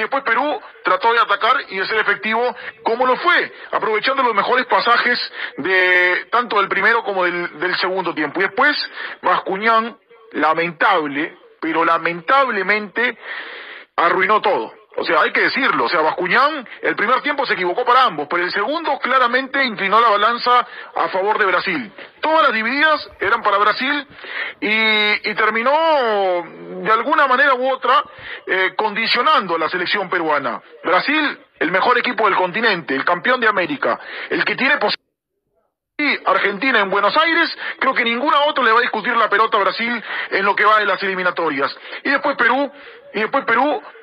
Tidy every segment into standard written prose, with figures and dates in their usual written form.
Y después Perú trató de atacar y de ser efectivo, como lo fue, aprovechando los mejores pasajes de tanto del primero como del segundo tiempo. Y después Bascuñán, lamentablemente arruinó todo. O sea, hay que decirlo, o sea, Bascuñán el primer tiempo se equivocó para ambos, pero el segundo claramente inclinó la balanza a favor de Brasil. Todas las divididas eran para Brasil y terminó de alguna manera u otra condicionando a la selección peruana. Brasil, el mejor equipo del continente, el campeón de América, el que tiene posibilidades. Argentina en Buenos Aires, creo que ninguna otra le va a discutir la pelota a Brasil en lo que va de las eliminatorias. Y después Perú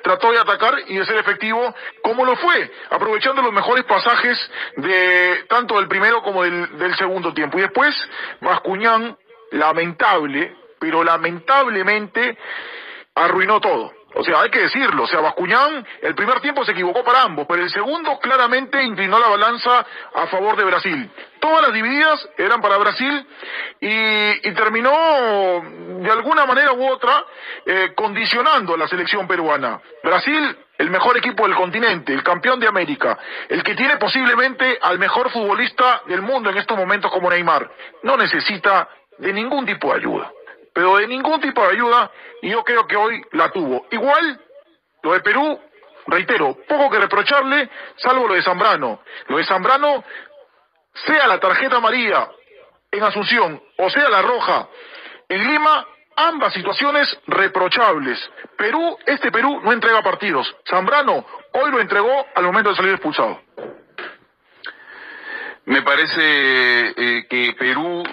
trató de atacar y de ser efectivo, como lo fue, aprovechando los mejores pasajes de tanto del primero como del segundo tiempo. Y después Bascuñán, lamentablemente arruinó todo. O sea, hay que decirlo, o sea, Bascuñán el primer tiempo se equivocó para ambos, pero el segundo claramente inclinó la balanza a favor de Brasil. Todas las divididas eran para Brasil y terminó de alguna manera u otra condicionando a la selección peruana. Brasil, el mejor equipo del continente, el campeón de América, el que tiene posiblemente al mejor futbolista del mundo en estos momentos como Neymar, no necesita de ningún tipo de ayuda. Pero de ningún tipo de ayuda, y yo creo que hoy la tuvo. Igual, lo de Perú, reitero, poco que reprocharle, salvo lo de Zambrano. Lo de Zambrano, sea la tarjeta amarilla en Asunción, o sea la roja en Lima, ambas situaciones reprochables. Perú, este Perú no entrega partidos. Zambrano hoy lo entregó al momento de salir expulsado. Me parece que Perú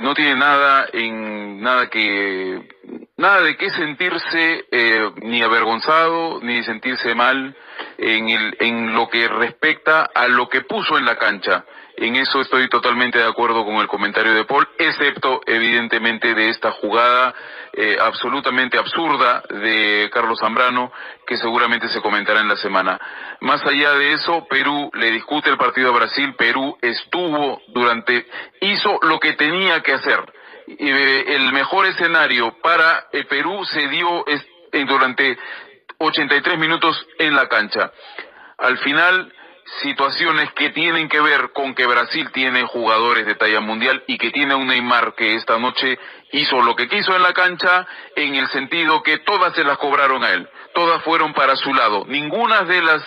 no tiene nada de qué sentirse ni avergonzado ni sentirse mal en lo que respecta a lo que puso en la cancha. En eso estoy totalmente de acuerdo con el comentario de Paul, excepto evidentemente de esta jugada absolutamente absurda de Carlos Zambrano, que seguramente se comentará en la semana. Más allá de eso, Perú le discute el partido a Brasil. Perú hizo lo que tenía que hacer. El mejor escenario para Perú se dio durante 83 minutos en la cancha. Al final, situaciones que tienen que ver con que Brasil tiene jugadores de talla mundial y que tiene un Neymar que esta noche hizo lo que quiso en la cancha, en el sentido que todas se las cobraron a él, todas fueron para su lado. Ninguna de las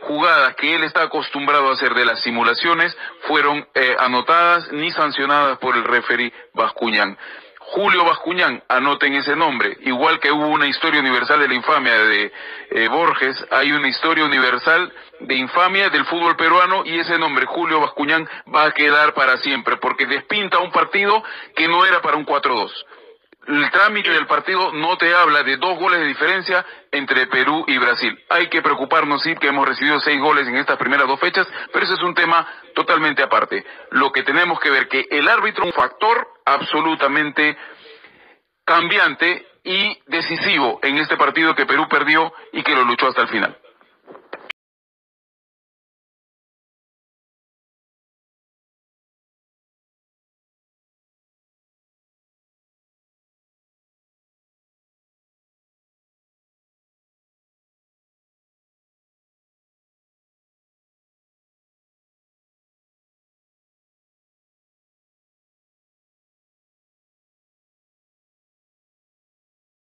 jugadas que él está acostumbrado a hacer, de las simulaciones, fueron anotadas ni sancionadas por el referee Bascuñán. Julio Bascuñán, anoten ese nombre. Igual que hubo una historia universal de la infamia de Borges, hay una historia universal de infamia del fútbol peruano, y ese nombre, Julio Bascuñán, va a quedar para siempre, porque despinta un partido que no era para un 4-2. El trámite del partido no te habla de 2 goles de diferencia entre Perú y Brasil. Hay que preocuparnos, sí, que hemos recibido 6 goles en estas primeras 2 fechas, pero ese es un tema totalmente aparte. Lo que tenemos que ver que el árbitro es un factor absolutamente cambiante y decisivo en este partido que Perú perdió y que lo luchó hasta el final.